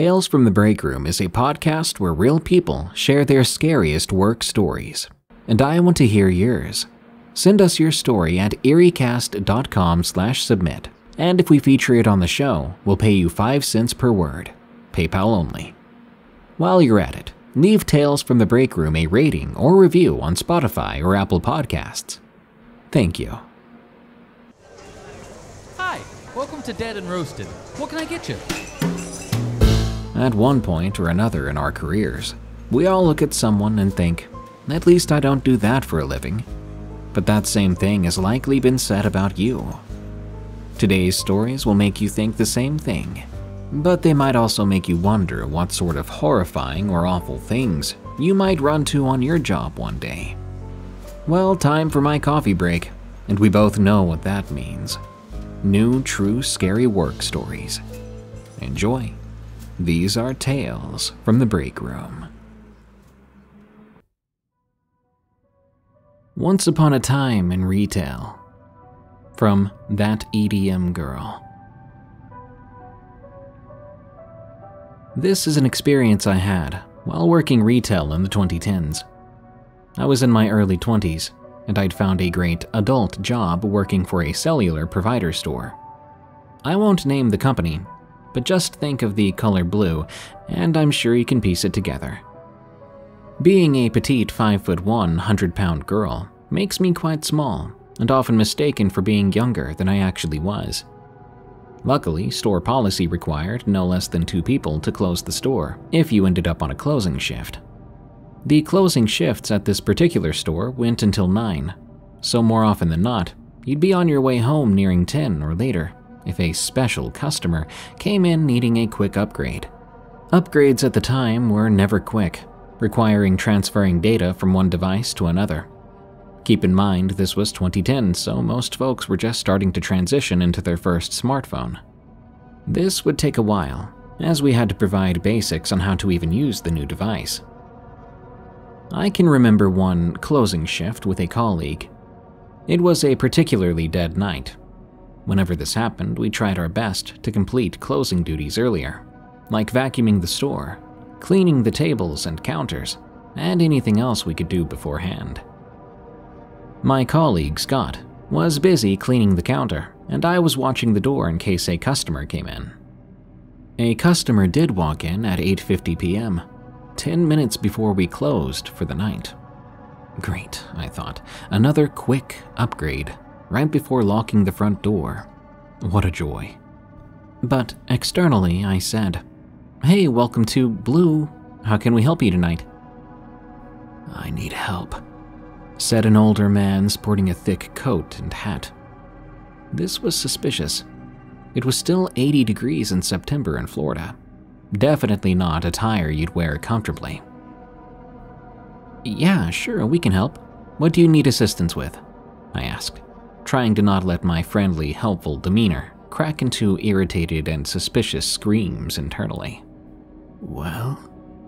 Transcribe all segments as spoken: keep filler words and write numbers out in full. Tales from the Break Room is a podcast where real people share their scariest work stories, and I want to hear yours. Send us your story at eeriecast dot com slash submit, and if we feature it on the show, we'll pay you five cents per word. PayPal only. While you're at it, leave Tales from the Break Room a rating or review on Spotify or Apple Podcasts. Thank you. Hi, welcome to Dead and Roasted. What can I get you? At one point or another in our careers, we all look at someone and think, at least I don't do that for a living. But that same thing has likely been said about you. Today's stories will make you think the same thing, but they might also make you wonder what sort of horrifying or awful things you might run to on your job one day. Well, time for my coffee break, and we both know what that means. New true scary work stories. Enjoy. These are Tales from the Break Room. Once upon a time in retail. From That E D M Girl. This is an experience I had while working retail in the twenty tens. I was in my early twenties, and I'd found a great adult job working for a cellular provider store. I won't name the company, but just think of the color blue, and I'm sure you can piece it together. Being a petite five foot one, one hundred pound girl makes me quite small, and often mistaken for being younger than I actually was. Luckily, store policy required no less than two people to close the store if you ended up on a closing shift. The closing shifts at this particular store went until nine, so more often than not, you'd be on your way home nearing ten or later, if a special customer came in needing a quick upgrade. Upgrades at the time were never quick, requiring transferring data from one device to another. Keep in mind this was twenty ten, so most folks were just starting to transition into their first smartphone. This would take a while, as we had to provide basics on how to even use the new device. I can remember one closing shift with a colleague. It was a particularly dead night. Whenever this happened, we tried our best to complete closing duties earlier, like vacuuming the store, cleaning the tables and counters, and anything else we could do beforehand. My colleague, Scott, was busy cleaning the counter, and I was watching the door in case a customer came in. A customer did walk in at eight fifty p m, ten minutes before we closed for the night. Great, I thought, another quick upgrade, right before locking the front door. What a joy. But externally, I said, "Hey, welcome to Blue. How can we help you tonight?" "I need help," said an older man sporting a thick coat and hat. This was suspicious. It was still eighty degrees in September in Florida. Definitely not attire you'd wear comfortably. "Yeah, sure, we can help. What do you need assistance with?" I asked, trying to not let my friendly, helpful demeanor crack into irritated and suspicious screams internally. "Well?"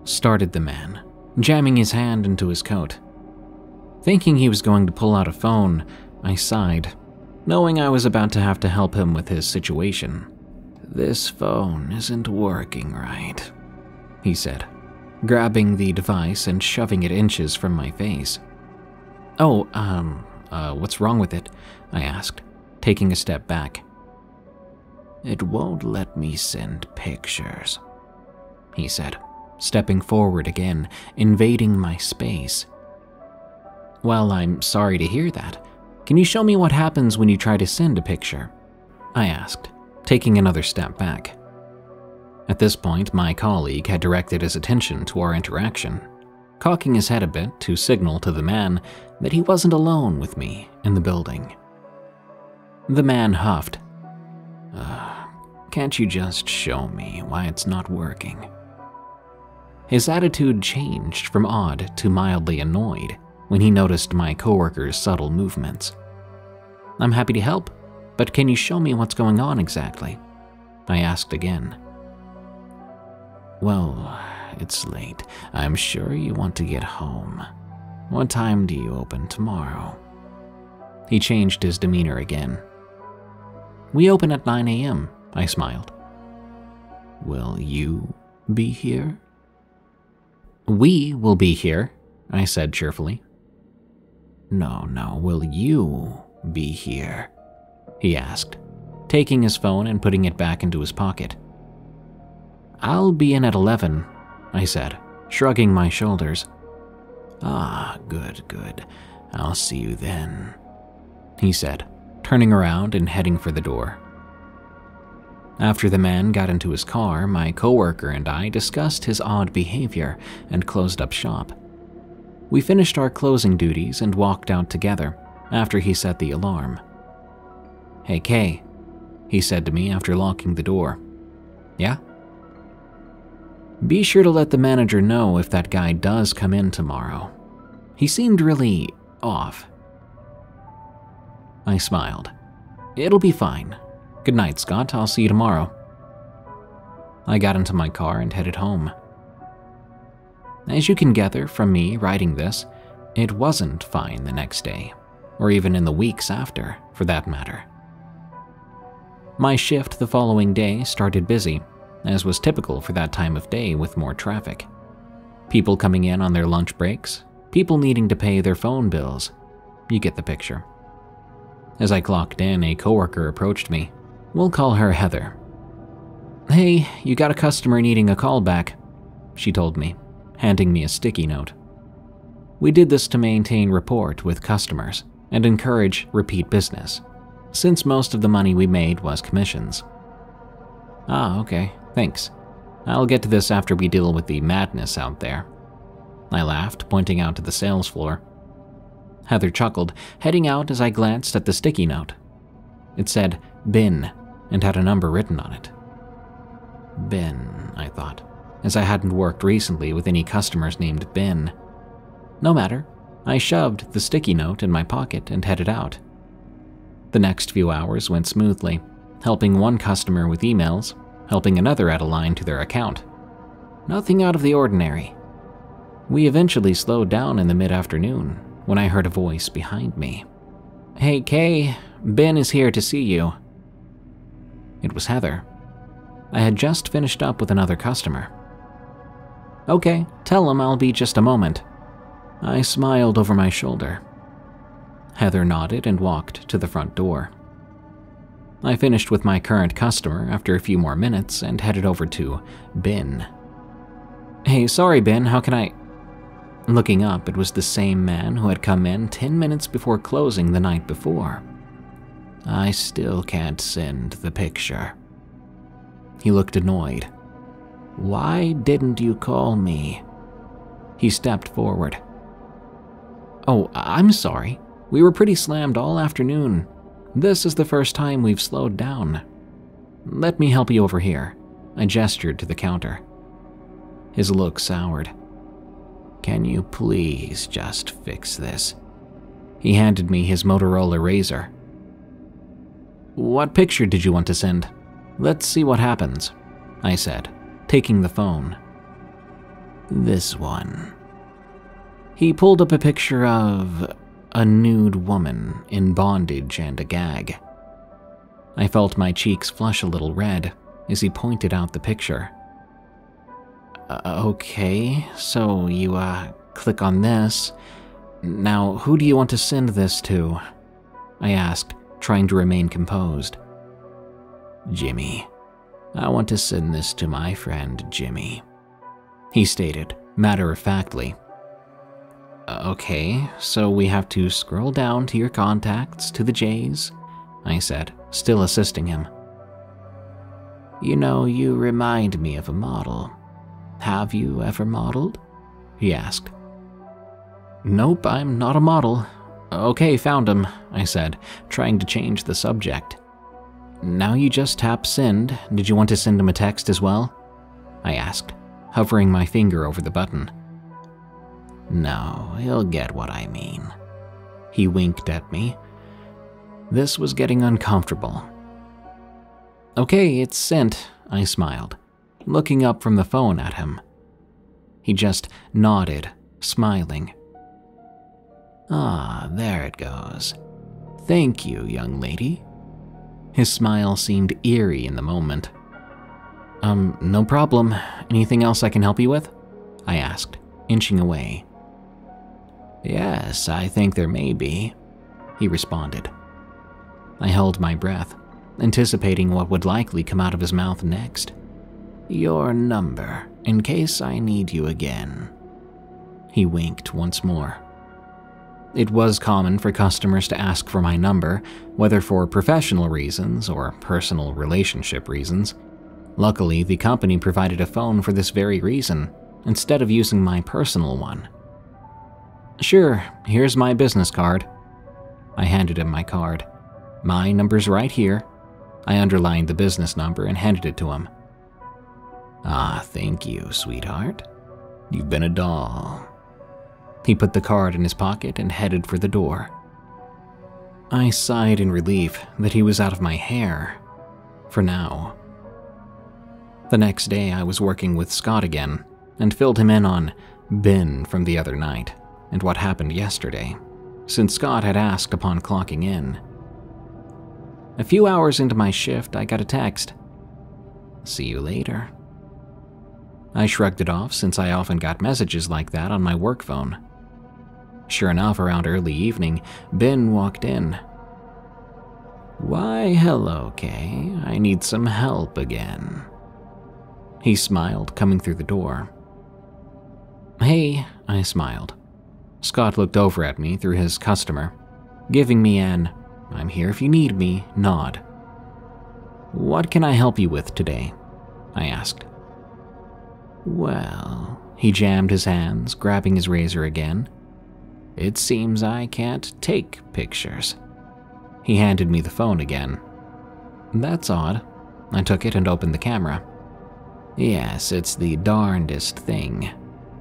started the man, jamming his hand into his coat. Thinking he was going to pull out a phone, I sighed, knowing I was about to have to help him with his situation. "This phone isn't working right," he said, grabbing the device and shoving it inches from my face. "Oh, um, uh, what's wrong with it?" I asked, taking a step back. "It won't let me send pictures," he said, stepping forward again, invading my space. "Well, I'm sorry to hear that. Can you show me what happens when you try to send a picture?" I asked, taking another step back. At this point, my colleague had directed his attention to our interaction, cocking his head a bit to signal to the man that he wasn't alone with me in the building. The man huffed. Uh, "can't you just show me why it's not working?" His attitude changed from odd to mildly annoyed when he noticed my coworker's subtle movements. "I'm happy to help, but can you show me what's going on exactly?" I asked again. "Well, it's late. I'm sure you want to get home. What time do you open tomorrow?" He changed his demeanor again. "We open at nine a m" I smiled. "Will you be here? We will be here, I said cheerfully. No, no, will you be here? He asked, taking his phone and putting it back into his pocket. I'll be in at eleven, I said, shrugging my shoulders. Ah, good, good. I'll see you then, he said, turning around and heading for the door. After the man got into his car, my coworker and I discussed his odd behavior and closed up shop. We finished our closing duties and walked out together after he set the alarm. Hey, Kay, he said to me after locking the door. Yeah? Be sure to let the manager know if that guy does come in tomorrow. He seemed really off. I smiled. It'll be fine. Good night, Scott. I'll see you tomorrow. I got into my car and headed home. As you can gather from me writing this, it wasn't fine the next day, or even in the weeks after, for that matter. My shift the following day started busy, as was typical for that time of day with more traffic. People coming in on their lunch breaks, people needing to pay their phone bills. You get the picture. As I clocked in, a coworker approached me. We'll call her Heather. Hey, you got a customer needing a call back, she told me, handing me a sticky note. We did this to maintain rapport with customers and encourage repeat business, since most of the money we made was commissions. Ah, okay, thanks. I'll get to this after we deal with the madness out there, I laughed, pointing out to the sales floor. Heather chuckled, heading out as I glanced at the sticky note. It said, Bin, and had a number written on it. Bin, I thought, as I hadn't worked recently with any customers named Bin. No matter, I shoved the sticky note in my pocket and headed out. The next few hours went smoothly, helping one customer with emails, helping another add a line to their account. Nothing out of the ordinary. We eventually slowed down in the mid-afternoon, when I heard a voice behind me. Hey, Kay, Ben is here to see you. It was Heather. I had just finished up with another customer. Okay, tell him I'll be just a moment. I smiled over my shoulder. Heather nodded and walked to the front door. I finished with my current customer after a few more minutes and headed over to Ben. Hey, sorry, Ben, how can I... Looking up, it was the same man who had come in ten minutes before closing the night before. I still can't send the picture. He looked annoyed. Why didn't you call me? He stepped forward. Oh, I'm sorry. We were pretty slammed all afternoon. This is the first time we've slowed down. Let me help you over here. I gestured to the counter. His look soured. Can you please just fix this? He handed me his Motorola Razr. What picture did you want to send? Let's see what happens, I said, taking the phone. This one. He pulled up a picture of a nude woman in bondage and a gag. I felt my cheeks flush a little red as he pointed out the picture. Okay, so you, uh, click on this. Now, who do you want to send this to? I asked, trying to remain composed. Jimmy. I want to send this to my friend Jimmy, he stated, matter-of-factly. Okay, so we have to scroll down to your contacts, to the J's, I said, still assisting him. You know, you remind me of a model. Have you ever modeled? He asked. Nope, I'm not a model. Okay, found him, I said, trying to change the subject. Now you just tap send. Did you want to send him a text as well? I asked, hovering my finger over the button. No, he'll get what I mean. He winked at me. This was getting uncomfortable. Okay, it's sent, I smiled, looking up from the phone at him. He just nodded, smiling. Ah, there it goes. Thank you, young lady. His smile seemed eerie in the moment. Um, no problem. Anything else I can help you with? I asked, inching away. Yes, I think there may be, he responded. I held my breath, anticipating what would likely come out of his mouth next. Your number, in case I need you again. He winked once more. It was common for customers to ask for my number, whether for professional reasons or personal relationship reasons. Luckily, the company provided a phone for this very reason, instead of using my personal one. Sure, here's my business card. I handed him my card. My number's right here. I underlined the business number and handed it to him. Ah, thank you, sweetheart. You've been a doll. He put the card in his pocket and headed for the door. I sighed in relief that he was out of my hair. For now. The next day I was working with Scott again, and filled him in on Ben from the other night, and what happened yesterday, since Scott had asked upon clocking in. A few hours into my shift, I got a text. See you later. I shrugged it off since I often got messages like that on my work phone. Sure enough, around early evening, Ben walked in. Why, hello, Kay. I need some help again. He smiled, coming through the door. Hey, I smiled. Scott looked over at me through his customer, giving me an, I'm here if you need me, nod. What can I help you with today? I asked. Well, he jammed his hands, grabbing his razor again. It seems I can't take pictures. He handed me the phone again. That's odd. I took it and opened the camera. Yes, it's the darndest thing,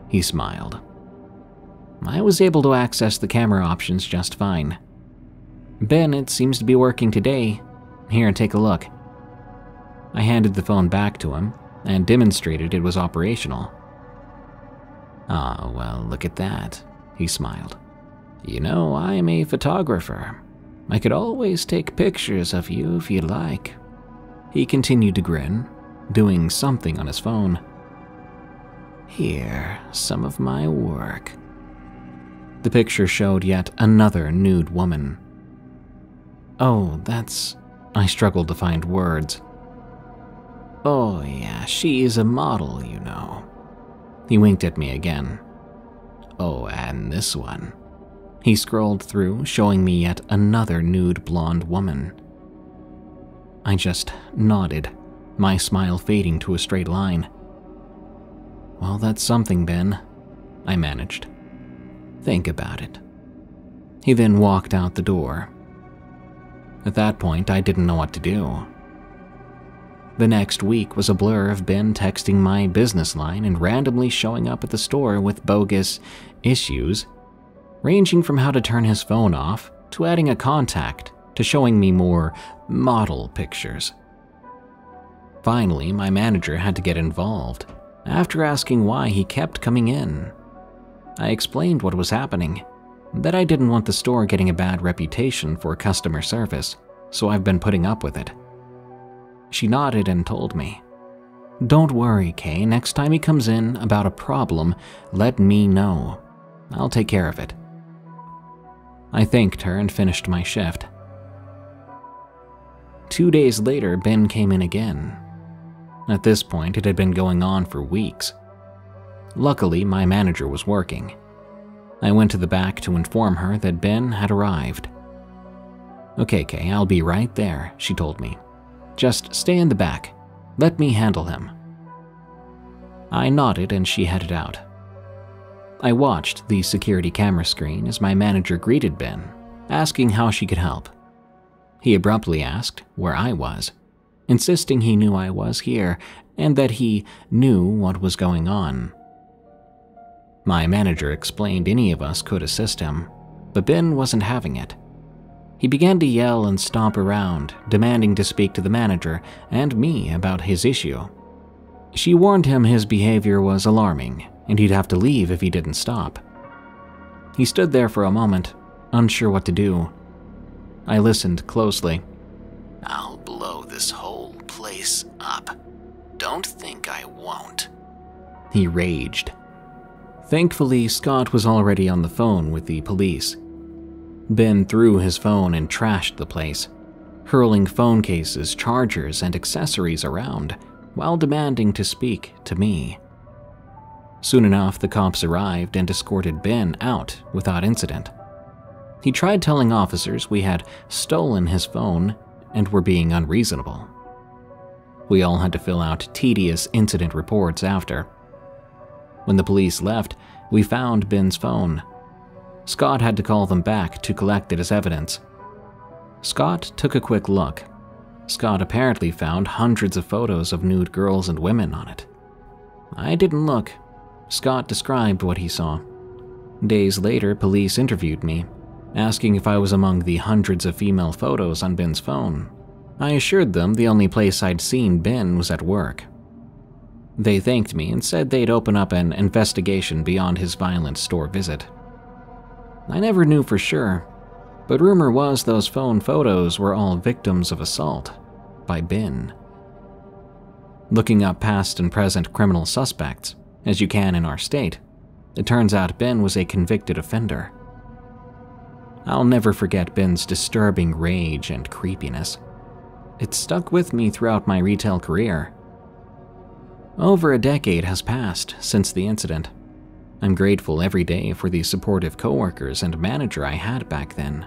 he smiled. I was able to access the camera options just fine. Ben, it seems to be working today. Here, take a look. I handed the phone back to him and demonstrated it was operational. Ah, well, look at that, he smiled. You know, I'm a photographer. I could always take pictures of you if you'd like. He continued to grin, doing something on his phone. Here, some of my work. The picture showed yet another nude woman. Oh, that's... I struggled to find words. Oh yeah, she's a model, you know. He winked at me again. Oh, and this one. He scrolled through, showing me yet another nude blonde woman. I just nodded, my smile fading to a straight line. Well, that's something, Ben, I managed. Think about it. He then walked out the door. At that point, I didn't know what to do. The next week was a blur of Ben texting my business line and randomly showing up at the store with bogus issues, ranging from how to turn his phone off, to adding a contact, to showing me more model pictures. Finally, my manager had to get involved, after asking why he kept coming in. I explained what was happening, that I didn't want the store getting a bad reputation for customer service, so I've been putting up with it. She nodded and told me, Don't worry, Kay, next time he comes in about a problem, let me know. I'll take care of it. I thanked her and finished my shift. Two days later, Ben came in again. At this point, it had been going on for weeks. Luckily, my manager was working. I went to the back to inform her that Ben had arrived. Okay, Kay, I'll be right there, she told me. Just stay in the back. Let me handle him. I nodded and she headed out. I watched the security camera screen as my manager greeted Ben, asking how she could help. He abruptly asked where I was, insisting he knew I was here and that he knew what was going on. My manager explained any of us could assist him, but Ben wasn't having it. He began to yell and stomp around, demanding to speak to the manager and me about his issue. She warned him his behavior was alarming, and he'd have to leave if he didn't stop. He stood there for a moment, unsure what to do. I listened closely. I'll blow this whole place up. don't think I won't," he raged. Thankfully, Scott was already on the phone with the police. Ben threw his phone and trashed the place, hurling phone cases, chargers, and accessories around while demanding to speak to me. Soon enough, the cops arrived and escorted Ben out without incident. He tried telling officers we had stolen his phone and were being unreasonable. We all had to fill out tedious incident reports after. When the police left, we found Ben's phone. Scott had to call them back to collect it as evidence. Scott took a quick look. Scott apparently found hundreds of photos of nude girls and women on it. I didn't look. Scott described what he saw. Days later, police interviewed me, asking if I was among the hundreds of female photos on Ben's phone. I assured them the only place I'd seen Ben was at work. They thanked me and said they'd open up an investigation beyond his violent store visit. I never knew for sure, but rumor was those phone photos were all victims of assault by Ben. Looking up past and present criminal suspects, as you can in our state, it turns out Ben was a convicted offender. I'll never forget Ben's disturbing rage and creepiness. It stuck with me throughout my retail career. Over a decade has passed since the incident. I'm grateful every day for the supportive coworkers and manager I had back then.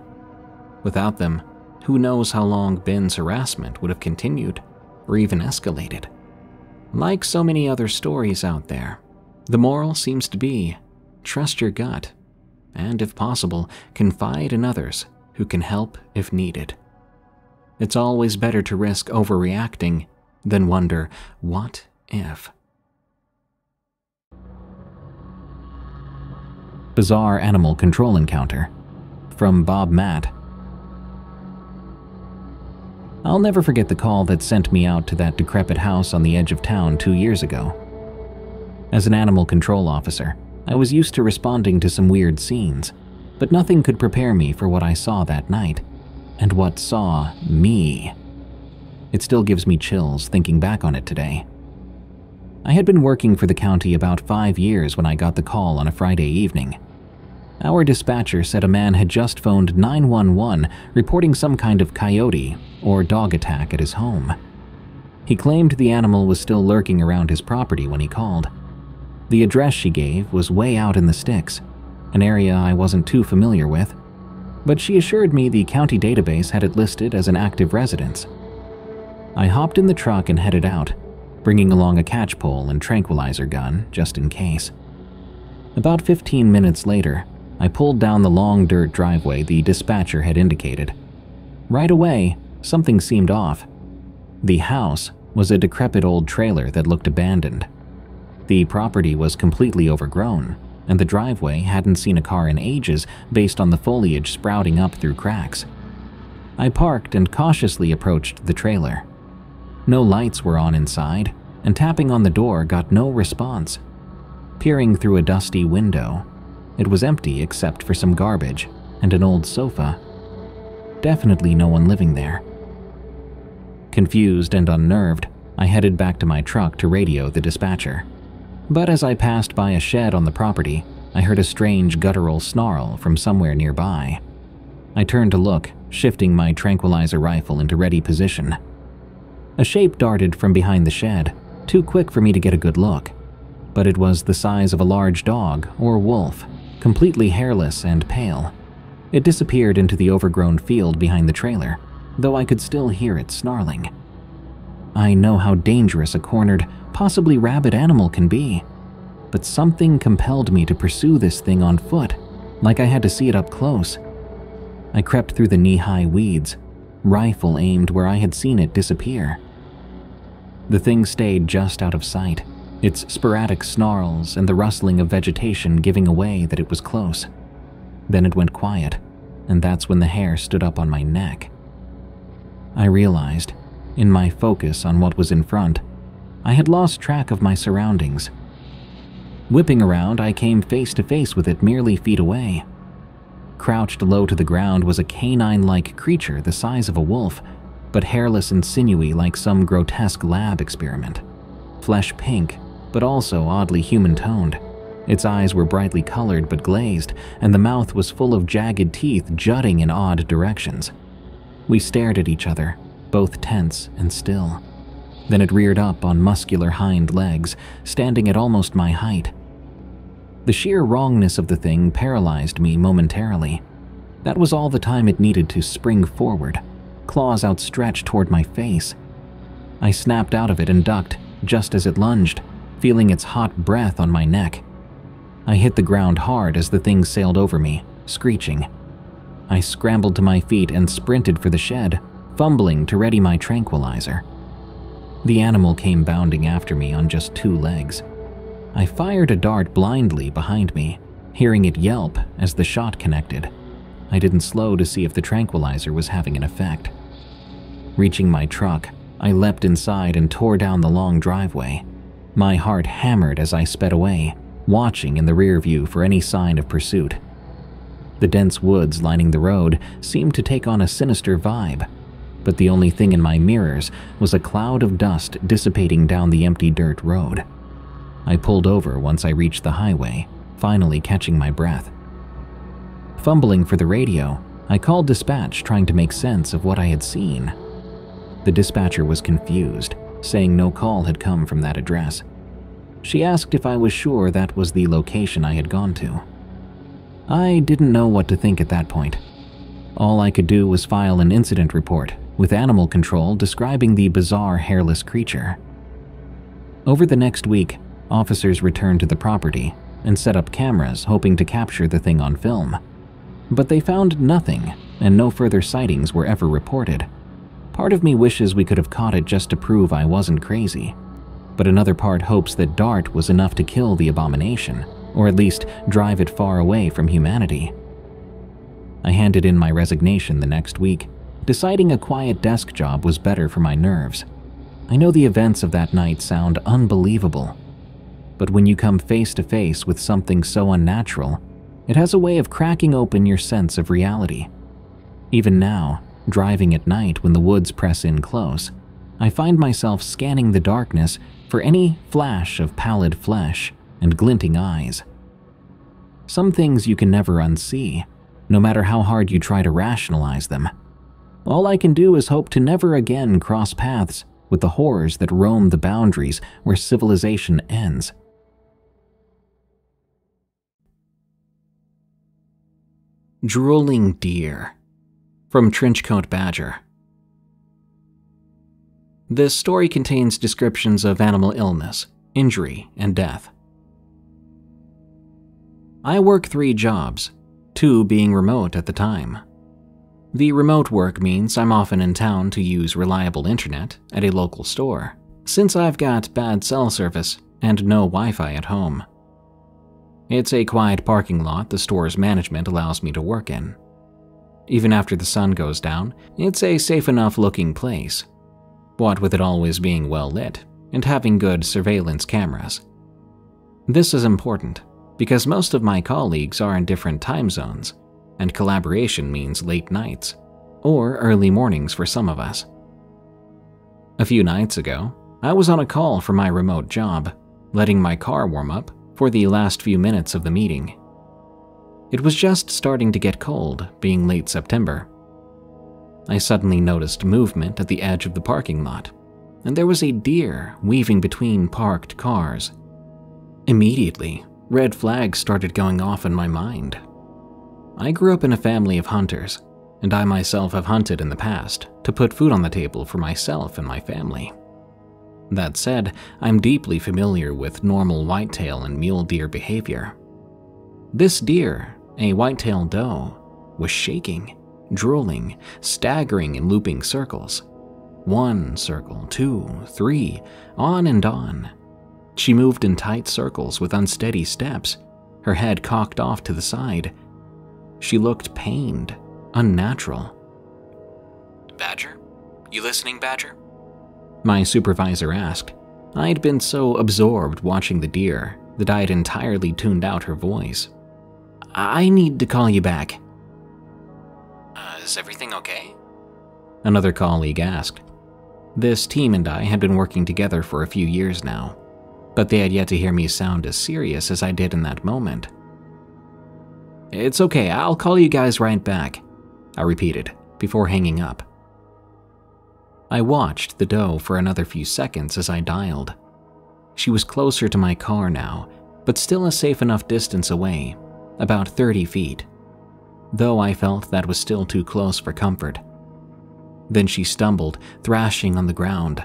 Without them, who knows how long Ben's harassment would have continued, or even escalated. Like so many other stories out there, the moral seems to be, trust your gut, and if possible, confide in others who can help if needed. It's always better to risk overreacting than wonder, what if? Bizarre Animal Control Encounter from Bob Matt. I'll never forget the call that sent me out to that decrepit house on the edge of town two years ago. As an animal control officer, I was used to responding to some weird scenes, but nothing could prepare me for what I saw that night, and what saw me. It still gives me chills thinking back on it today. I had been working for the county about five years when I got the call on a Friday evening. Our dispatcher said a man had just phoned nine one one reporting some kind of coyote or dog attack at his home. He claimed the animal was still lurking around his property when he called. The address she gave was way out in the sticks, an area I wasn't too familiar with, but she assured me the county database had it listed as an active residence. I hopped in the truck and headed out, bringing along a catch pole and tranquilizer gun, just in case. About fifteen minutes later, I pulled down the long dirt driveway the dispatcher had indicated. Right away, something seemed off. The house was a decrepit old trailer that looked abandoned. The property was completely overgrown, and the driveway hadn't seen a car in ages based on the foliage sprouting up through cracks. I parked and cautiously approached the trailer. No lights were on inside, and tapping on the door got no response. Peering through a dusty window, it was empty except for some garbage and an old sofa. Definitely no one living there. Confused and unnerved, I headed back to my truck to radio the dispatcher. But as I passed by a shed on the property, I heard a strange guttural snarl from somewhere nearby. I turned to look, shifting my tranquilizer rifle into ready position. A shape darted from behind the shed, too quick for me to get a good look, but it was the size of a large dog or wolf, completely hairless and pale. It disappeared into the overgrown field behind the trailer, though I could still hear it snarling. I know how dangerous a cornered, possibly rabid animal can be, but something compelled me to pursue this thing on foot, like I had to see it up close. I crept through the knee-high weeds, rifle aimed where I had seen it disappear. The thing stayed just out of sight, its sporadic snarls and the rustling of vegetation giving away that it was close. Then it went quiet, and that's when the hair stood up on my neck. I realized, in my focus on what was in front, I had lost track of my surroundings. Whipping around, I came face to face with it merely feet away. Crouched low to the ground was a canine-like creature the size of a wolf, but hairless and sinewy like some grotesque lab experiment. flesh pink, but also oddly human-toned. Its eyes were brightly colored but glazed, and the mouth was full of jagged teeth jutting in odd directions. We stared at each other, both tense and still. Then it reared up on muscular hind legs, standing at almost my height. The sheer wrongness of the thing paralyzed me momentarily. That was all the time it needed to spring forward, claws outstretched toward my face. I snapped out of it and ducked, just as it lunged, feeling its hot breath on my neck. I hit the ground hard as the thing sailed over me, screeching. I scrambled to my feet and sprinted for the shed, fumbling to ready my tranquilizer. The animal came bounding after me on just two legs. I fired a dart blindly behind me, hearing it yelp as the shot connected. I didn't slow to see if the tranquilizer was having an effect. Reaching my truck, I leapt inside and tore down the long driveway. My heart hammered as I sped away, watching in the rear view for any sign of pursuit. The dense woods lining the road seemed to take on a sinister vibe, but the only thing in my mirrors was a cloud of dust dissipating down the empty dirt road. I pulled over once I reached the highway, finally catching my breath. Fumbling for the radio, I called dispatch, trying to make sense of what I had seen. The dispatcher was confused, saying no call had come from that address. She asked if I was sure that was the location I had gone to. I didn't know what to think at that point. All I could do was file an incident report with animal control describing the bizarre hairless creature. Over the next week, officers returned to the property and set up cameras hoping to capture the thing on film. But they found nothing, and no further sightings were ever reported. Part of me wishes we could have caught it just to prove I wasn't crazy, but another part hopes that dart was enough to kill the abomination, or at least drive it far away from humanity. I handed in my resignation the next week, deciding a quiet desk job was better for my nerves. I know the events of that night sound unbelievable, but when you come face to face with something so unnatural, it has a way of cracking open your sense of reality. Even now, driving at night when the woods press in close, I find myself scanning the darkness for any flash of pallid flesh and glinting eyes. Some things you can never unsee, no matter how hard you try to rationalize them. All I can do is hope to never again cross paths with the horrors that roam the boundaries where civilization ends. Drooling Deer, from Trenchcoat Badger. This story contains descriptions of animal illness, injury, and death. I work three jobs, two being remote at the time. The remote work means I'm often in town to use reliable internet at a local store, since I've got bad cell service and no Wi-Fi at home. It's a quiet parking lot the store's management allows me to work in. Even after the sun goes down, it's a safe enough looking place, what with it always being well lit and having good surveillance cameras. This is important because most of my colleagues are in different time zones, and collaboration means late nights, or early mornings for some of us. A few nights ago, I was on a call for my remote job, letting my car warm up for the last few minutes of the meeting. It was just starting to get cold, being late September. I suddenly noticed movement at the edge of the parking lot, and there was a deer weaving between parked cars. Immediately, red flags started going off in my mind. I grew up in a family of hunters, and I myself have hunted in the past to put food on the table for myself and my family. That said, I'm deeply familiar with normal whitetail and mule deer behavior. This deer, a whitetail doe, was shaking, drooling, staggering in looping circles. One circle, two, three, on and on. She moved in tight circles with unsteady steps, her head cocked off to the side. She looked pained, unnatural. "Badger? You listening, Badger?" my supervisor asked. I'd been so absorbed watching the deer that I had entirely tuned out her voice. "I need to call you back." Uh, is everything okay?" another colleague asked. This team and I had been working together for a few years now, but they had yet to hear me sound as serious as I did in that moment. "It's okay, I'll call you guys right back," I repeated, before hanging up. I watched the doe for another few seconds as I dialed. She was closer to my car now, but still a safe enough distance away, about thirty feet, though I felt that was still too close for comfort. Then she stumbled, thrashing on the ground.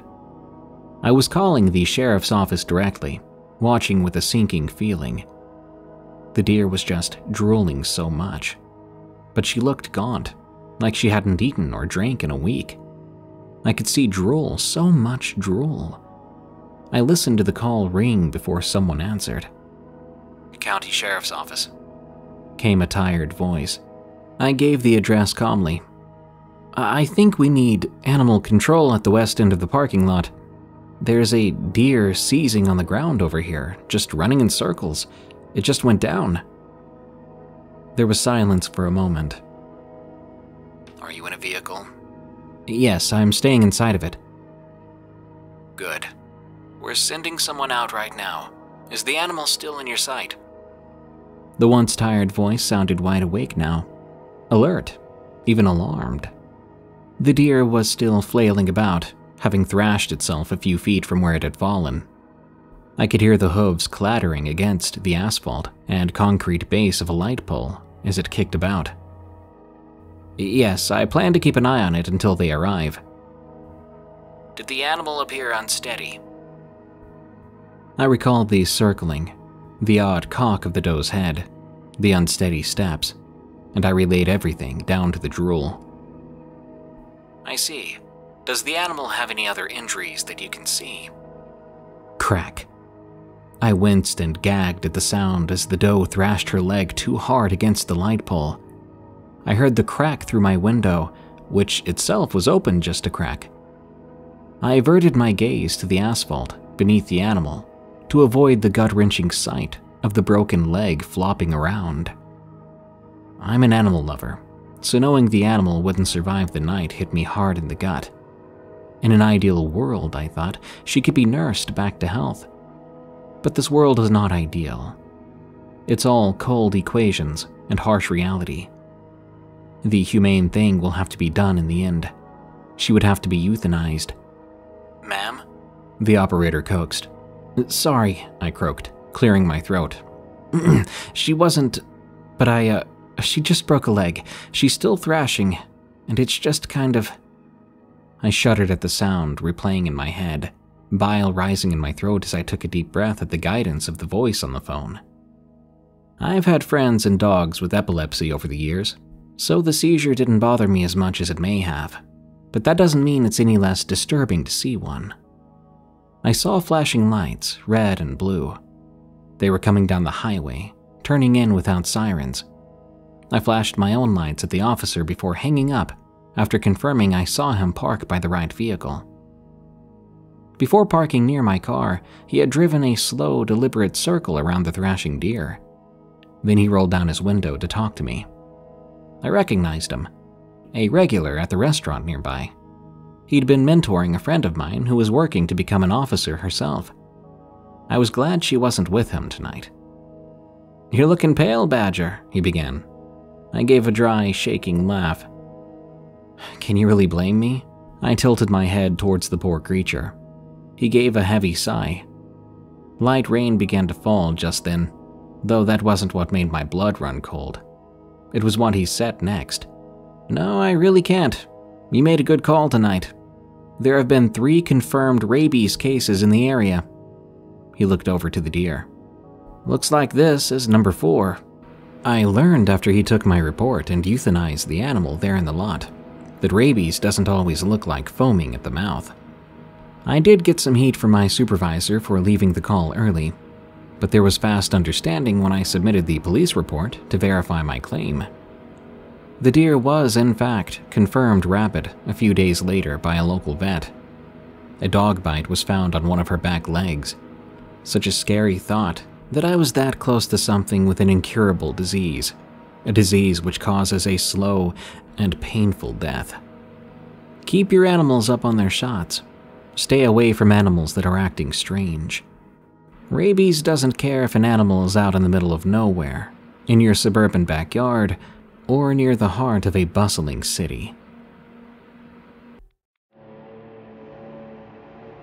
I was calling the sheriff's office directly, watching with a sinking feeling. The deer was just drooling so much, but she looked gaunt, like she hadn't eaten or drank in a week. I could see drool, so much drool. I listened to the call ring before someone answered. "County Sheriff's Office," came a tired voice. I gave the address calmly. "I think we need animal control at the west end of the parking lot. There's a deer seizing on the ground over here, just running in circles. It just went down." There was silence for a moment. "Are you in a vehicle?" "Yes, I'm staying inside of it." "Good. We're sending someone out right now. Is the animal still in your sight?" The once tired voice sounded wide awake now, alert, even alarmed. The deer was still flailing about, having thrashed itself a few feet from where it had fallen. I could hear the hooves clattering against the asphalt and concrete base of a light pole as it kicked about. "Yes, I plan to keep an eye on it until they arrive." "Did the animal appear unsteady?" I recalled the circling, the odd cock of the doe's head, the unsteady steps, and I relayed everything down to the drool. "I see. Does the animal have any other injuries that you can see?" Crack. I winced and gagged at the sound as the doe thrashed her leg too hard against the light pole. I heard the crack through my window, which itself was open just a crack. I averted my gaze to the asphalt beneath the animal to avoid the gut-wrenching sight of the broken leg flopping around. I'm an animal lover, so knowing the animal wouldn't survive the night hit me hard in the gut. In an ideal world, I thought, she could be nursed back to health. But this world is not ideal. It's all cold equations and harsh reality. The humane thing will have to be done in the end. She would have to be euthanized. "Ma'am?" the operator coaxed. "Sorry," I croaked, clearing my throat. "She wasn't... but I, uh, she just broke a leg. She's still thrashing, and it's just kind of..." I shuddered at the sound replaying in my head, bile rising in my throat as I took a deep breath at the guidance of the voice on the phone. I've had friends and dogs with epilepsy over the years, so the seizure didn't bother me as much as it may have, but that doesn't mean it's any less disturbing to see one. I saw flashing lights, red and blue. They were coming down the highway, turning in without sirens. I flashed my own lights at the officer before hanging up after confirming I saw him park by the right vehicle. Before parking near my car, he had driven a slow, deliberate circle around the thrashing deer. Then he rolled down his window to talk to me. I recognized him, a regular at the restaurant nearby. He'd been mentoring a friend of mine who was working to become an officer herself. I was glad she wasn't with him tonight. "You're looking pale, Badger," he began. I gave a dry, shaking laugh. "Can you really blame me?" I tilted my head towards the poor creature. He gave a heavy sigh. Light rain began to fall just then, though that wasn't what made my blood run cold. It was what he said next. "No, I really can't. You made a good call tonight. There have been three confirmed rabies cases in the area." He looked over to the deer. "Looks like this is number four. I learned after he took my report and euthanized the animal there in the lot that rabies doesn't always look like foaming at the mouth. I did get some heat from my supervisor for leaving the call early, but there was fast understanding when I submitted the police report to verify my claim. The deer was, in fact, confirmed rabid a few days later by a local vet. A dog bite was found on one of her back legs. Such a scary thought that I was that close to something with an incurable disease, a disease which causes a slow and painful death. Keep your animals up on their shots, Stay away from animals that are acting strange. Rabies doesn't care if an animal is out in the middle of nowhere, in your suburban backyard, or near the heart of a bustling city.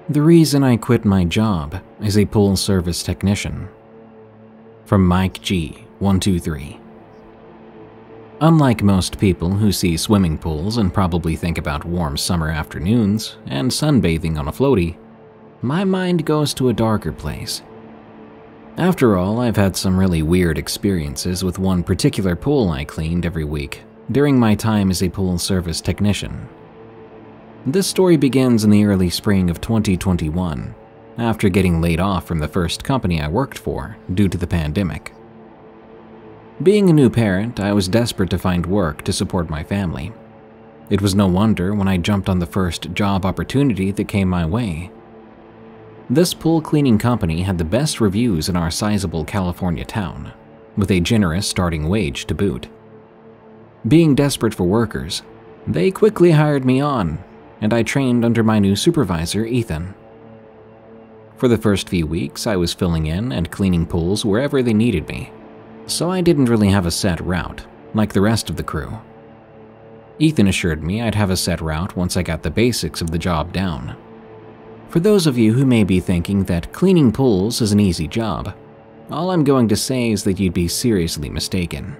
The reason I quit my job as a pool service technician. From Mike G, one two three. Unlike most people who see swimming pools and probably think about warm summer afternoons and sunbathing on a floaty, my mind goes to a darker place. After all, I've had some really weird experiences with one particular pool I cleaned every week during my time as a pool service technician. This story begins in the early spring of twenty twenty-one, after getting laid off from the first company I worked for due to the pandemic. Being a new parent, I was desperate to find work to support my family. It was no wonder when I jumped on the first job opportunity that came my way. This pool cleaning company had the best reviews in our sizable California town, with a generous starting wage to boot. Being desperate for workers, they quickly hired me on, and I trained under my new supervisor, Ethan. For the first few weeks, I was filling in and cleaning pools wherever they needed me, so I didn't really have a set route, like the rest of the crew. Ethan assured me I'd have a set route once I got the basics of the job down. For those of you who may be thinking that cleaning pools is an easy job, all I'm going to say is that you'd be seriously mistaken.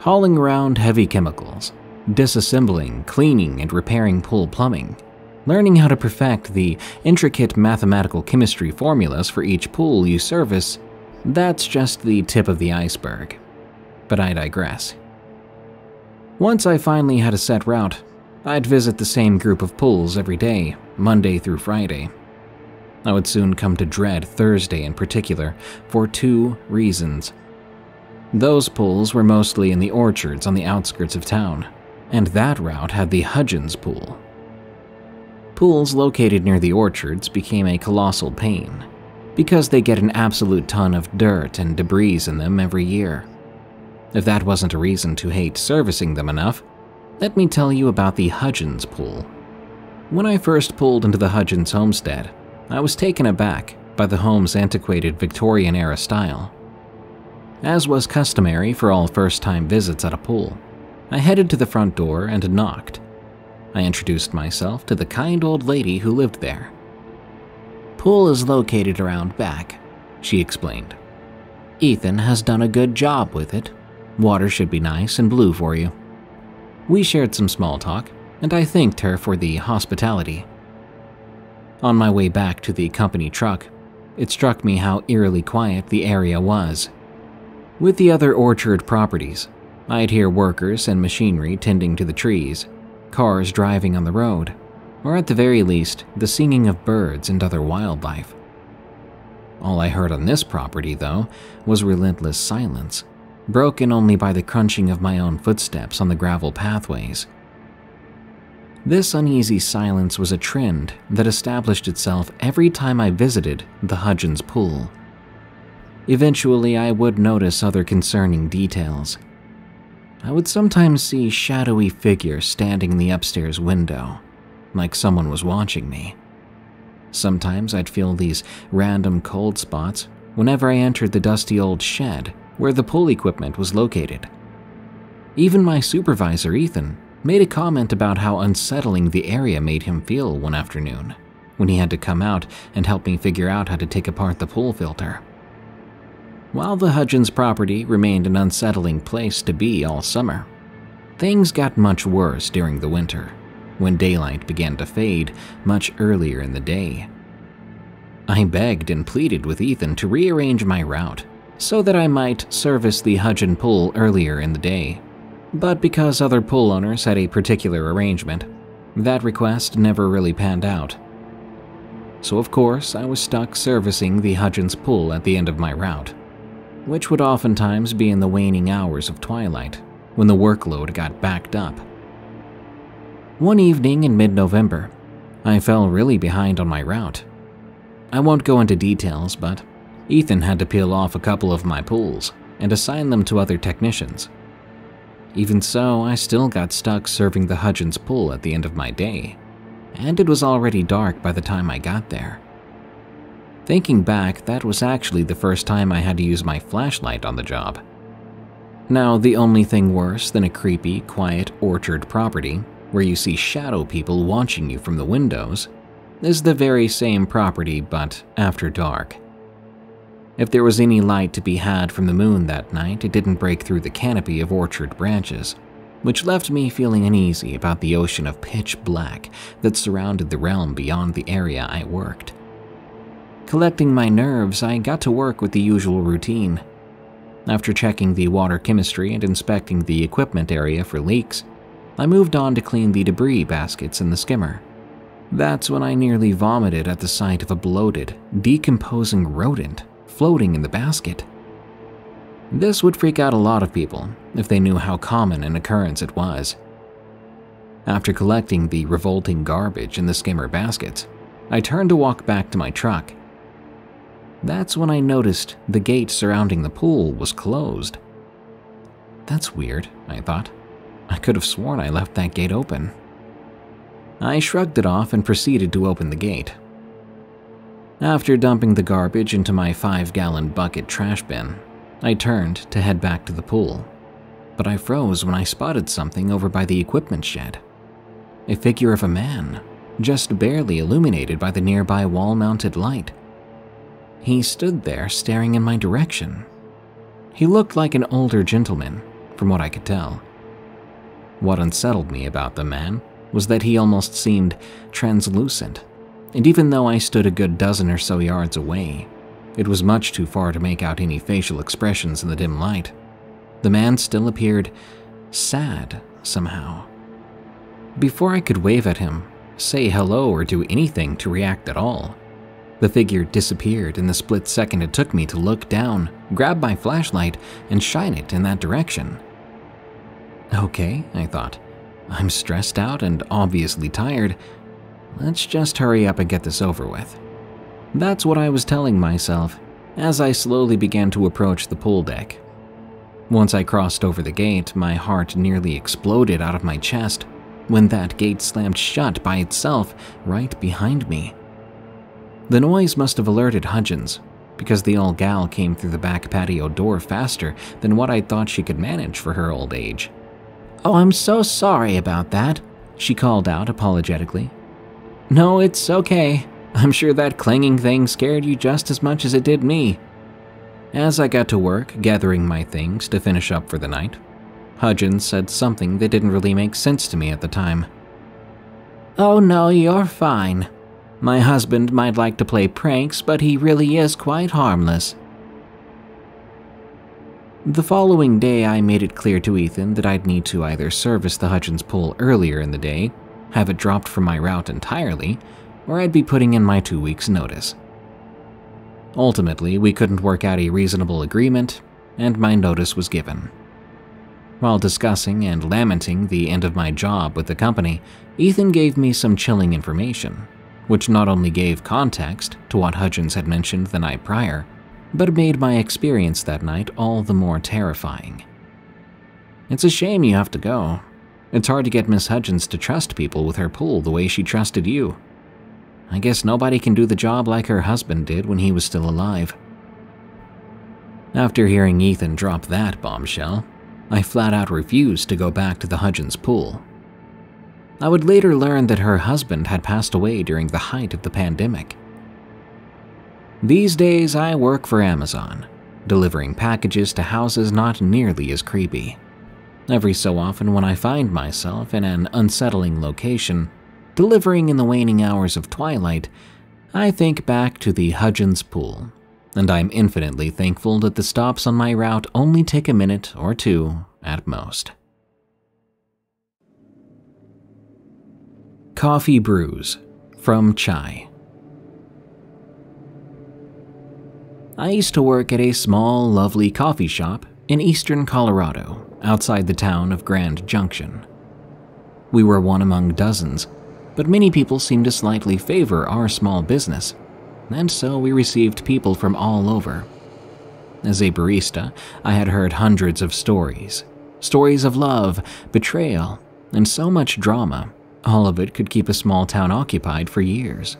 Hauling around heavy chemicals, disassembling, cleaning, and repairing pool plumbing, learning how to perfect the intricate mathematical chemistry formulas for each pool you service, that's just the tip of the iceberg. But I digress. Once I finally had a set route, I'd visit the same group of pools every day, Monday through Friday. I would soon come to dread Thursday in particular for two reasons. Those pools were mostly in the orchards on the outskirts of town, and that route had the Hudgens pool. Pools located near the orchards became a colossal pain, because they get an absolute ton of dirt and debris in them every year. If that wasn't a reason to hate servicing them enough, let me tell you about the Hudgens pool. When I first pulled into the Hudgens homestead, I was taken aback by the home's antiquated Victorian-era style. As was customary for all first-time visits at a pool, I headed to the front door and knocked. I introduced myself to the kind old lady who lived there. "Pool is located around back," she explained. "Ethan has done a good job with it. Water should be nice and blue for you." We shared some small talk, and I thanked her for the hospitality. On my way back to the company truck, it struck me how eerily quiet the area was. With the other orchard properties, I'd hear workers and machinery tending to the trees, cars driving on the road, or at the very least, the singing of birds and other wildlife. All I heard on this property, though, was relentless silence, broken only by the crunching of my own footsteps on the gravel pathways. This uneasy silence was a trend that established itself every time I visited the Hudgens pool. Eventually, I would notice other concerning details. I would sometimes see shadowy figures standing in the upstairs window, like someone was watching me. Sometimes I'd feel these random cold spots whenever I entered the dusty old shed where the pool equipment was located. Even my supervisor, Ethan, made a comment about how unsettling the area made him feel one afternoon, when he had to come out and help me figure out how to take apart the pool filter. While the Hudgens property remained an unsettling place to be all summer, things got much worse during the winter, when daylight began to fade much earlier in the day. I begged and pleaded with Ethan to rearrange my route so that I might service the Hudgens pool earlier in the day, but because other pool owners had a particular arrangement, that request never really panned out. So of course, I was stuck servicing the Hudgens pool at the end of my route, which would oftentimes be in the waning hours of twilight, when the workload got backed up. One evening in mid-November, I fell really behind on my route. I won't go into details, but Ethan had to peel off a couple of my pools and assign them to other technicians. Even so, I still got stuck serving the Hudgens pool at the end of my day, and it was already dark by the time I got there. Thinking back, that was actually the first time I had to use my flashlight on the job. Now, the only thing worse than a creepy, quiet orchard property, where you see shadow people watching you from the windows, is the very same property but after dark. If there was any light to be had from the moon that night, it didn't break through the canopy of orchard branches, which left me feeling uneasy about the ocean of pitch black that surrounded the realm beyond the area I worked. Collecting my nerves, I got to work with the usual routine. After checking the water chemistry and inspecting the equipment area for leaks, I moved on to clean the debris baskets in the skimmer. That's when I nearly vomited at the sight of a bloated, decomposing rodent floating in the basket. This would freak out a lot of people if they knew how common an occurrence it was. After collecting the revolting garbage in the skimmer baskets, I turned to walk back to my truck. That's when I noticed the gate surrounding the pool was closed. That's weird, I thought. I could have sworn I left that gate open. I shrugged it off and proceeded to open the gate. After dumping the garbage into my five-gallon bucket trash bin, I turned to head back to the pool, but I froze when I spotted something over by the equipment shed. A figure of a man, just barely illuminated by the nearby wall-mounted light. He stood there staring in my direction. He looked like an older gentleman, from what I could tell. What unsettled me about the man was that he almost seemed translucent, and even though I stood a good dozen or so yards away, it was much too far to make out any facial expressions in the dim light. The man still appeared sad somehow. Before I could wave at him, say hello, or do anything to react at all, the figure disappeared in the split second it took me to look down, grab my flashlight, and shine it in that direction. Okay, I thought. I'm stressed out and obviously tired. Let's just hurry up and get this over with. That's what I was telling myself as I slowly began to approach the pool deck. Once I crossed over the gate, my heart nearly exploded out of my chest when that gate slammed shut by itself right behind me. The noise must have alerted Hudgens, because the old gal came through the back patio door faster than what I thought she could manage for her old age. "Oh, I'm so sorry about that," she called out apologetically. "No, it's okay. I'm sure that clanging thing scared you just as much as it did me." As I got to work gathering my things to finish up for the night, Hudgens said something that didn't really make sense to me at the time. "Oh no, you're fine. My husband might like to play pranks, but he really is quite harmless." The following day, I made it clear to Ethan that I'd need to either service the Hudgens pool earlier in the day, have it dropped from my route entirely, or I'd be putting in my two weeks' notice. Ultimately, we couldn't work out a reasonable agreement, and my notice was given. While discussing and lamenting the end of my job with the company, Ethan gave me some chilling information, which not only gave context to what Hudgens had mentioned the night prior, but made my experience that night all the more terrifying. It's a shame you have to go. It's hard to get Miss Hudgens to trust people with her pool the way she trusted you. I guess nobody can do the job like her husband did when he was still alive. After hearing Ethan drop that bombshell, I flat out refused to go back to the Hudgens pool. I would later learn that her husband had passed away during the height of the pandemic. These days, I work for Amazon, delivering packages to houses not nearly as creepy. Every so often, when I find myself in an unsettling location, delivering in the waning hours of twilight, I think back to the Hudgens pool, and I'm infinitely thankful that the stops on my route only take a minute or two at most. Coffee Brews from Chai. I used to work at a small, lovely coffee shop in eastern Colorado, outside the town of Grand Junction. We were one among dozens, but many people seemed to slightly favor our small business, and so we received people from all over. As a barista, I had heard hundreds of stories, stories of love, betrayal, and so much drama All of it could keep a small town occupied for years.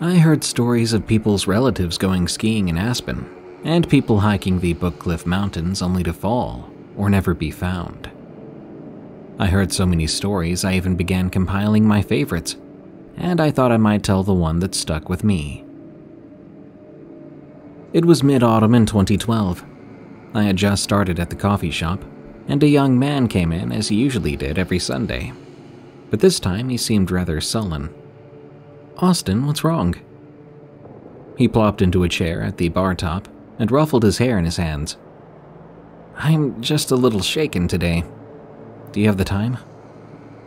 I heard stories of people's relatives going skiing in Aspen, and people hiking the Bookcliff Mountains only to fall or never be found. I heard so many stories I even began compiling my favorites, and I thought I might tell the one that stuck with me. It was mid-autumn in twenty twelve. I had just started at the coffee shop, and a young man came in as he usually did every Sunday. But this time he seemed rather sullen. "Austin, what's wrong?" He plopped into a chair at the bar top and ruffled his hair in his hands. "I'm just a little shaken today. Do you have the time?"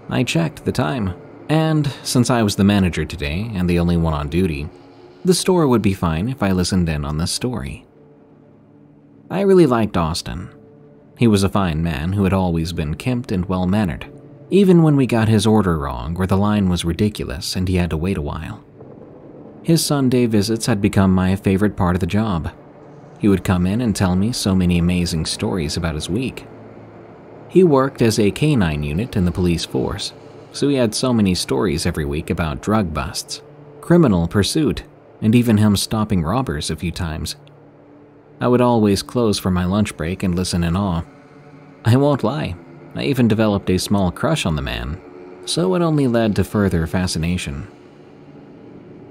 I checked the time, and since I was the manager today and the only one on duty, the store would be fine if I listened in on this story. I really liked Austin. He was a fine man who had always been kempt and well-mannered, even when we got his order wrong or the line was ridiculous and he had to wait a while. His Sunday visits had become my favorite part of the job. He would come in and tell me so many amazing stories about his week. He worked as a canine unit in the police force, so he had so many stories every week about drug busts, criminal pursuit, and even him stopping robbers a few times. I would always close for my lunch break and listen in awe. I won't lie, I even developed a small crush on the man, so it only led to further fascination.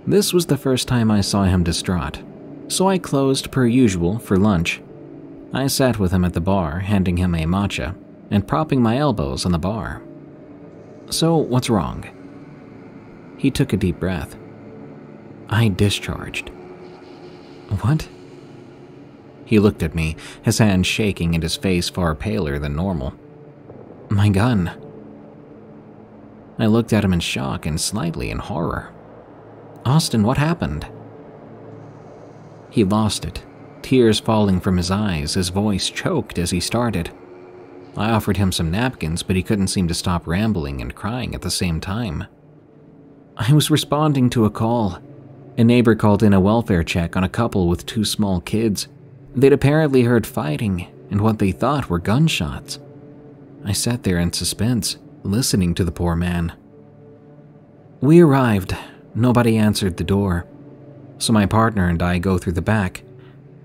This was the first time I saw him distraught, so I closed per usual for lunch. I sat with him at the bar, handing him a matcha and propping my elbows on the bar. "So, what's wrong?" He took a deep breath. "I discharged." "What?" He looked at me, his hand shaking and his face far paler than normal. "My gun." I looked at him in shock and slightly in horror. "Austin, what happened?" He lost it, tears falling from his eyes, his voice choked as he started. I offered him some napkins, but he couldn't seem to stop rambling and crying at the same time. "I was responding to a call. A neighbor called in a welfare check on a couple with two small kids. They'd apparently heard fighting and what they thought were gunshots. I sat there in suspense, listening to the poor man. We arrived. Nobody answered the door. So my partner and I go through the back.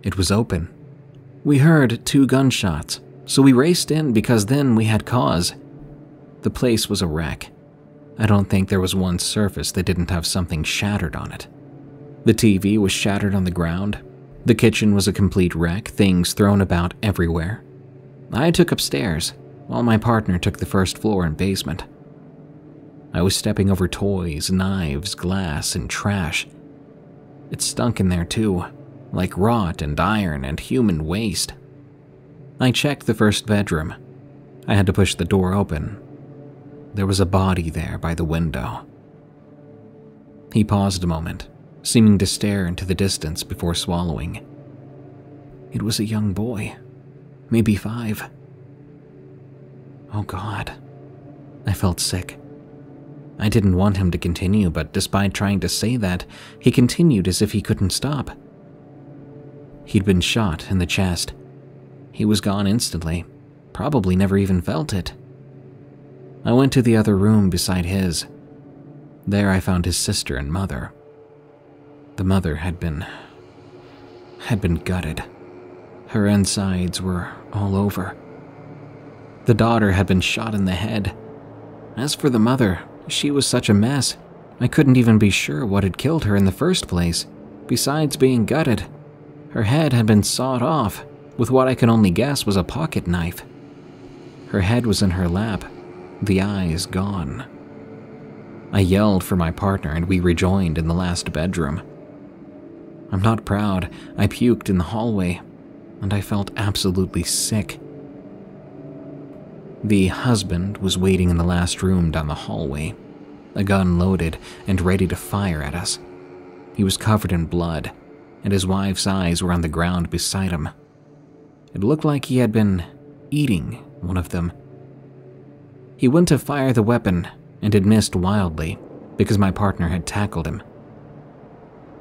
It was open. We heard two gunshots, so we raced in because then we had cause. The place was a wreck. I don't think there was one surface that didn't have something shattered on it. The T V was shattered on the ground. The kitchen was a complete wreck, things thrown about everywhere. I took upstairs, while my partner took the first floor and basement. I was stepping over toys, knives, glass, and trash. It stunk in there too, like rot and iron and human waste. I checked the first bedroom. I had to push the door open. There was a body there by the window. He paused a moment, seeming to stare into the distance before swallowing. It was a young boy, maybe five. Oh God, I felt sick. I didn't want him to continue, but despite trying to say that, he continued as if he couldn't stop. He'd been shot in the chest. He was gone instantly, probably never even felt it. I went to the other room beside his. There I found his sister and mother. The mother had been... had been gutted. Her insides were all over. The daughter had been shot in the head. As for the mother, she was such a mess, I couldn't even be sure what had killed her in the first place. Besides being gutted, her head had been sawed off with what I can only guess was a pocket knife. Her head was in her lap, the eyes gone. I yelled for my partner and we rejoined in the last bedroom. I'm not proud, I puked in the hallway, and I felt absolutely sick. The husband was waiting in the last room down the hallway, a gun loaded and ready to fire at us. He was covered in blood, and his wife's eyes were on the ground beside him. It looked like he had been eating one of them. He went to fire the weapon and had missed wildly because my partner had tackled him.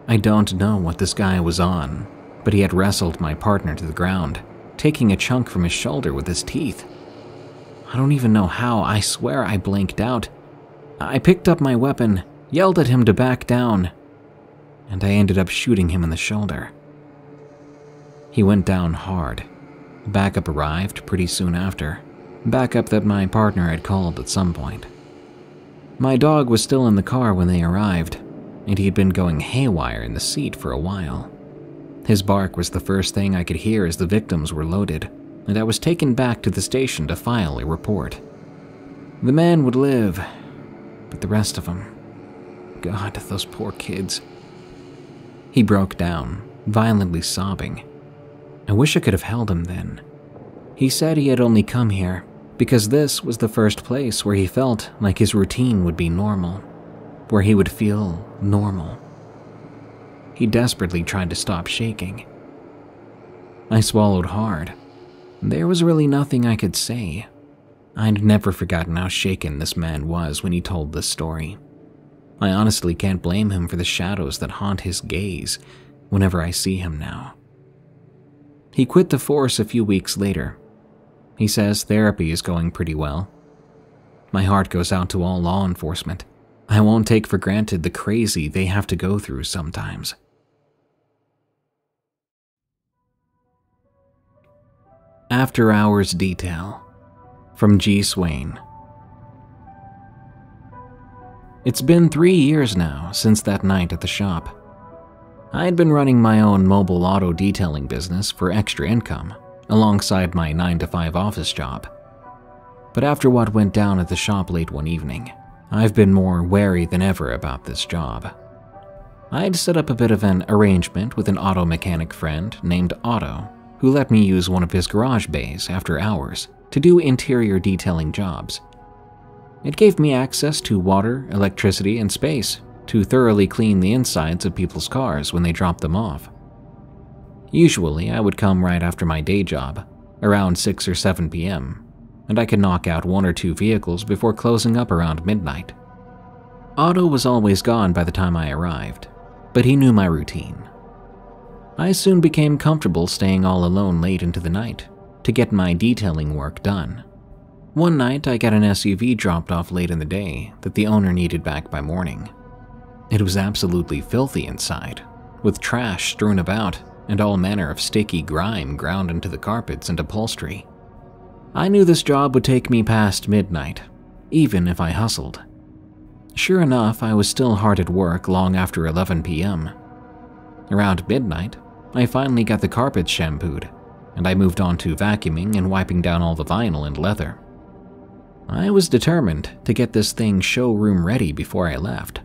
I don't know what this guy was on, but he had wrestled my partner to the ground, taking a chunk from his shoulder with his teeth. I don't even know how, I swear I blanked out, I picked up my weapon, yelled at him to back down, and I ended up shooting him in the shoulder. He went down hard. Backup arrived pretty soon after. Backup that my partner had called at some point. My dog was still in the car when they arrived, and he'd been going haywire in the seat for a while. His bark was the first thing I could hear as the victims were loaded, and I was taken back to the station to file a report. The man would live, but the rest of them... God, those poor kids. He broke down, violently sobbing. I wish I could have held him then. He said he had only come here because this was the first place where he felt like his routine would be normal, where he would feel normal. He desperately tried to stop shaking. I swallowed hard. There was really nothing I could say. I'd never forgotten how shaken this man was when he told this story. I honestly can't blame him for the shadows that haunt his gaze whenever I see him now. He quit the force a few weeks later. He says therapy is going pretty well. My heart goes out to all law enforcement. I won't take for granted the crazy they have to go through sometimes. After Hours Detail from G. Swayne. It's been three years now since that night at the shop. I had been running my own mobile auto detailing business for extra income, alongside my nine to five office job. But after what went down at the shop late one evening, I've been more wary than ever about this job. I'd set up a bit of an arrangement with an auto mechanic friend named Otto, who let me use one of his garage bays after hours to do interior detailing jobs. It gave me access to water, electricity, and space to thoroughly clean the insides of people's cars when they dropped them off. Usually, I would come right after my day job, around six or seven p m, and I could knock out one or two vehicles before closing up around midnight. Otto was always gone by the time I arrived, but he knew my routine. I soon became comfortable staying all alone late into the night to get my detailing work done. One night, I got an S U V dropped off late in the day that the owner needed back by morning. It was absolutely filthy inside, with trash strewn about and all manner of sticky grime ground into the carpets and upholstery. I knew this job would take me past midnight, even if I hustled. Sure enough, I was still hard at work long after eleven p m Around midnight, I finally got the carpets shampooed, and I moved on to vacuuming and wiping down all the vinyl and leather. I was determined to get this thing showroom ready before I left.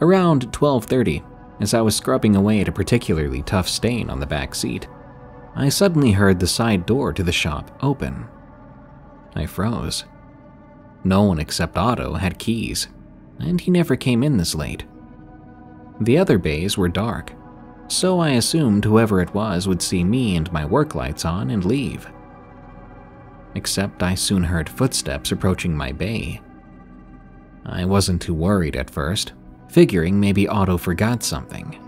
Around twelve thirty, as I was scrubbing away at a particularly tough stain on the back seat, I suddenly heard the side door to the shop open. I froze. No one except Otto had keys, and he never came in this late. The other bays were dark, so I assumed whoever it was would see me and my work lights on and leave. Except I soon heard footsteps approaching my bay. I wasn't too worried at first, figuring maybe Otto forgot something.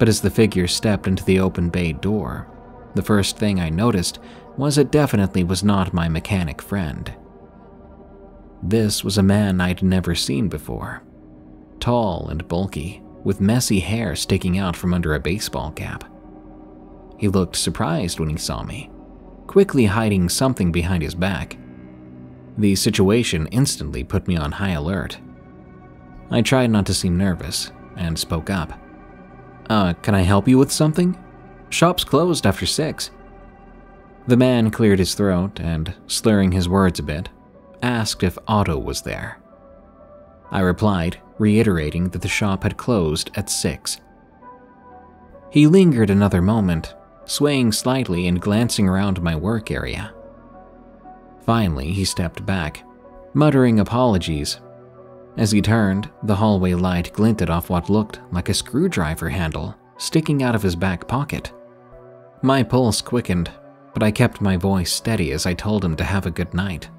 But as the figure stepped into the open bay door, the first thing I noticed was it definitely was not my mechanic friend. This was a man I'd never seen before. Tall and bulky, with messy hair sticking out from under a baseball cap. He looked surprised when he saw me, quickly hiding something behind his back. The situation instantly put me on high alert. I tried not to seem nervous, and spoke up. Uh, can I help you with something? Shop's closed after six. The man cleared his throat and, slurring his words a bit, asked if Otto was there. I replied, reiterating that the shop had closed at six. He lingered another moment, swaying slightly and glancing around my work area. Finally, he stepped back, muttering apologies. As he turned, the hallway light glinted off what looked like a screwdriver handle sticking out of his back pocket. My pulse quickened, but I kept my voice steady as I told him to have a good night.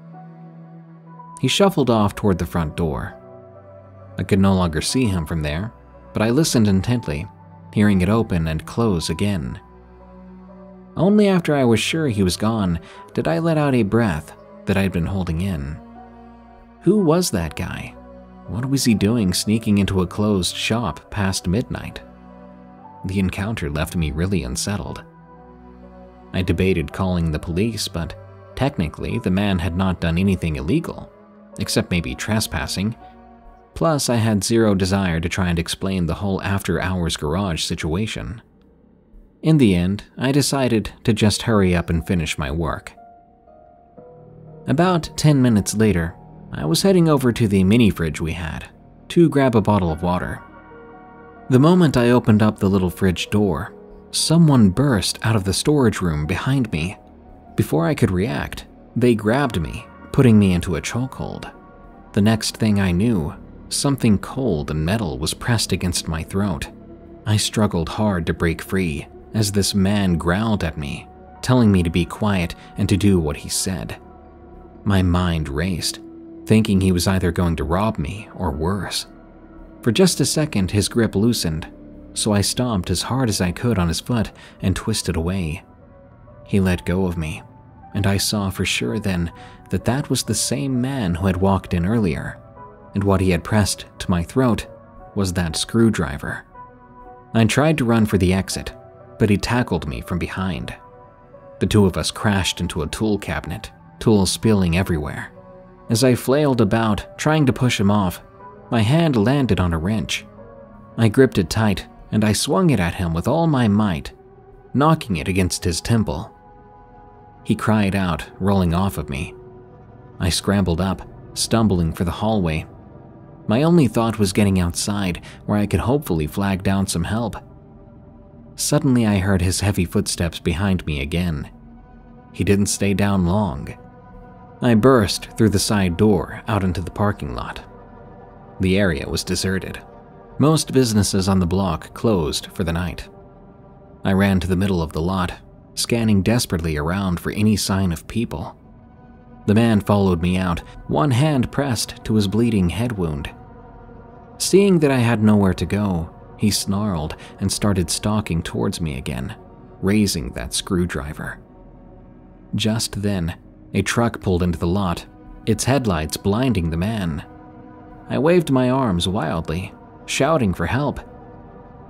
He shuffled off toward the front door. I could no longer see him from there, but I listened intently, hearing it open and close again. Only after I was sure he was gone did I let out a breath that I'd been holding in. Who was that guy? What was he doing sneaking into a closed shop past midnight? The encounter left me really unsettled. I debated calling the police, but technically the man had not done anything illegal, except maybe trespassing. Plus, I had zero desire to try and explain the whole after-hours garage situation. In the end, I decided to just hurry up and finish my work. About ten minutes later, I was heading over to the mini-fridge we had to grab a bottle of water. The moment I opened up the little fridge door, someone burst out of the storage room behind me. Before I could react, they grabbed me, putting me into a chokehold. The next thing I knew, something cold and metal was pressed against my throat. I struggled hard to break free as this man growled at me, telling me to be quiet and to do what he said. My mind raced, thinking he was either going to rob me or worse. For just a second, his grip loosened, so I stomped as hard as I could on his foot and twisted away. He let go of me, and I saw for sure then that that was the same man who had walked in earlier, and what he had pressed to my throat was that screwdriver. I tried to run for the exit, but he tackled me from behind. The two of us crashed into a tool cabinet, tools spilling everywhere. As I flailed about, trying to push him off, my hand landed on a wrench. I gripped it tight, and I swung it at him with all my might, knocking it against his temple. He cried out, rolling off of me. I scrambled up, stumbling for the hallway. My only thought was getting outside, where I could hopefully flag down some help. Suddenly I heard his heavy footsteps behind me again. He didn't stay down long. I burst through the side door out into the parking lot. The area was deserted. Most businesses on the block closed for the night. I ran to the middle of the lot, scanning desperately around for any sign of people. The man followed me out, one hand pressed to his bleeding head wound. Seeing that I had nowhere to go, he snarled and started stalking towards me again, raising that screwdriver. Just then, a truck pulled into the lot, its headlights blinding the man. I waved my arms wildly, shouting for help.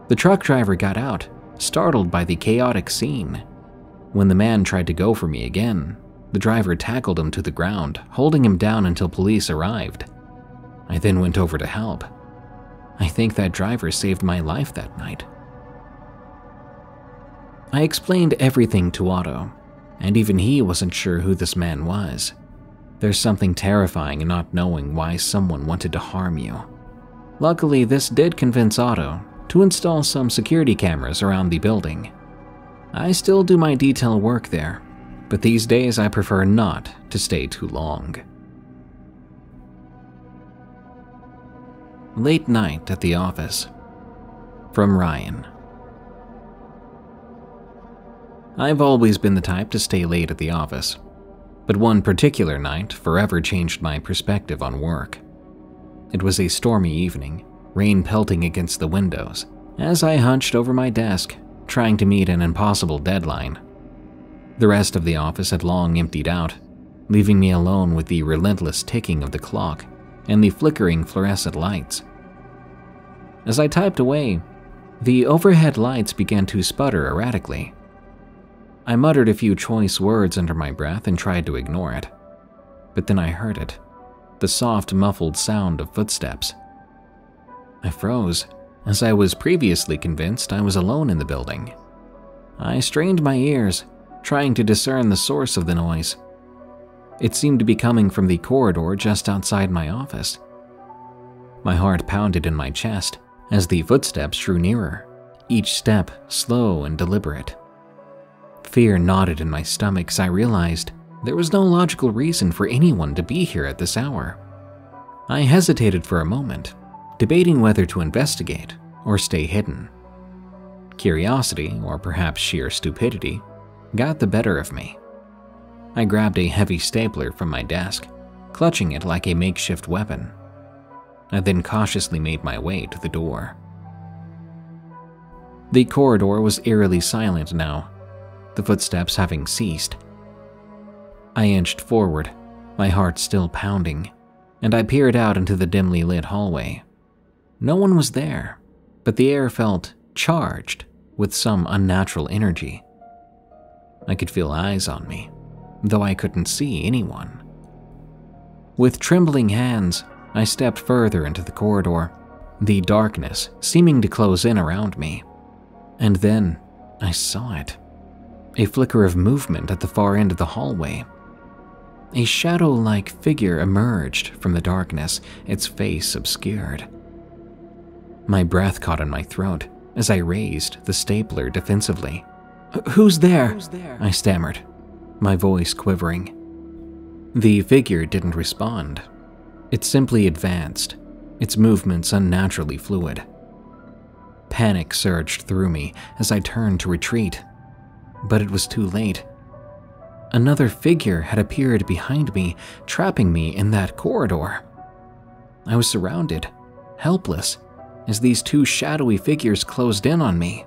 The truck driver got out, startled by the chaotic scene. When the man tried to go for me again, the driver tackled him to the ground, holding him down until police arrived. I then went over to help. I think that driver saved my life that night. I explained everything to Otto, and even he wasn't sure who this man was. There's something terrifying in not knowing why someone wanted to harm you. Luckily, this did convince Otto to install some security cameras around the building. I still do my detail work there, but these days I prefer not to stay too long. Late night at the office. From Ryan. I've always been the type to stay late at the office, but one particular night forever changed my perspective on work. It was a stormy evening, rain pelting against the windows, as I hunched over my desk, trying to meet an impossible deadline. The rest of the office had long emptied out, leaving me alone with the relentless ticking of the clock and the flickering fluorescent lights. As I typed away, the overhead lights began to sputter erratically. I muttered a few choice words under my breath and tried to ignore it. But then I heard it, the soft, muffled sound of footsteps. I froze, as I was previously convinced I was alone in the building. I strained my ears, trying to discern the source of the noise. It seemed to be coming from the corridor just outside my office. My heart pounded in my chest as the footsteps drew nearer, each step slow and deliberate. Fear knotted in my stomach as I realized there was no logical reason for anyone to be here at this hour. I hesitated for a moment, debating whether to investigate or stay hidden. Curiosity, or perhaps sheer stupidity, got the better of me. I grabbed a heavy stapler from my desk, clutching it like a makeshift weapon. I then cautiously made my way to the door. The corridor was eerily silent now, the footsteps having ceased. I inched forward, my heart still pounding, and I peered out into the dimly lit hallway. No one was there, but the air felt charged with some unnatural energy. I could feel eyes on me, though I couldn't see anyone. With trembling hands, I stepped further into the corridor, the darkness seeming to close in around me. And then I saw it. A flicker of movement at the far end of the hallway. A shadow-like figure emerged from the darkness, its face obscured. My breath caught in my throat as I raised the stapler defensively. "Who's there?" Who's there? I stammered, my voice quivering. The figure didn't respond. It simply advanced, its movements unnaturally fluid. Panic surged through me as I turned to retreat, but it was too late. Another figure had appeared behind me, trapping me in that corridor. I was surrounded, helpless, as these two shadowy figures closed in on me.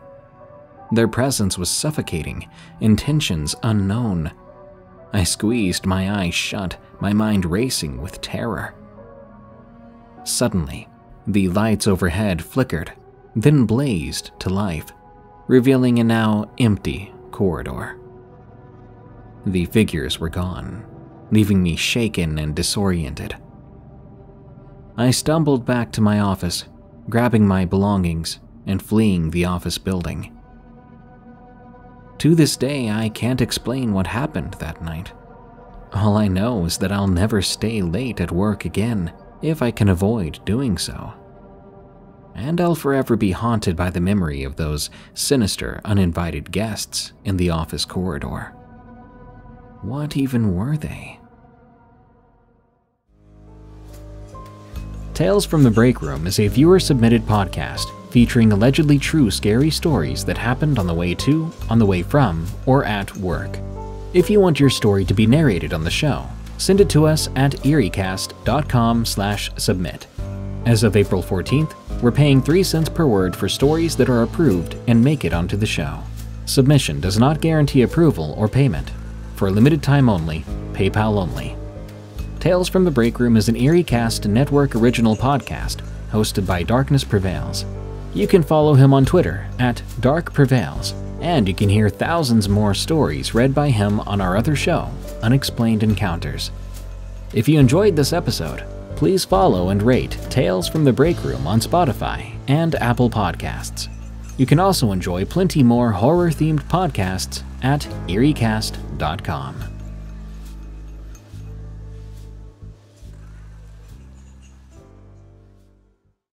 Their presence was suffocating, intentions unknown. I squeezed my eyes shut, my mind racing with terror. Suddenly, the lights overhead flickered, then blazed to life, revealing a now empty corridor. The figures were gone, leaving me shaken and disoriented. I stumbled back to my office, grabbing my belongings and fleeing the office building. To this day, I can't explain what happened that night. All I know is that I'll never stay late at work again if I can avoid doing so. And I'll forever be haunted by the memory of those sinister, uninvited guests in the office corridor. What even were they? Tales from the Break Room is a viewer-submitted podcast featuring allegedly true scary stories that happened on the way to, on the way from, or at work. If you want your story to be narrated on the show, send it to us at eeriecast dot com slash submit. As of April fourteenth, we're paying three cents per word for stories that are approved and make it onto the show. Submission does not guarantee approval or payment. For a limited time only, PayPal only. Tales from the Break Room is an EerieCast Network original podcast hosted by Darkness Prevails. You can follow him on Twitter at Dark Prevails, and you can hear thousands more stories read by him on our other show, Unexplained Encounters. If you enjoyed this episode, please follow and rate Tales from the Break Room on Spotify and Apple Podcasts. You can also enjoy plenty more horror-themed podcasts at eeriecast dot com.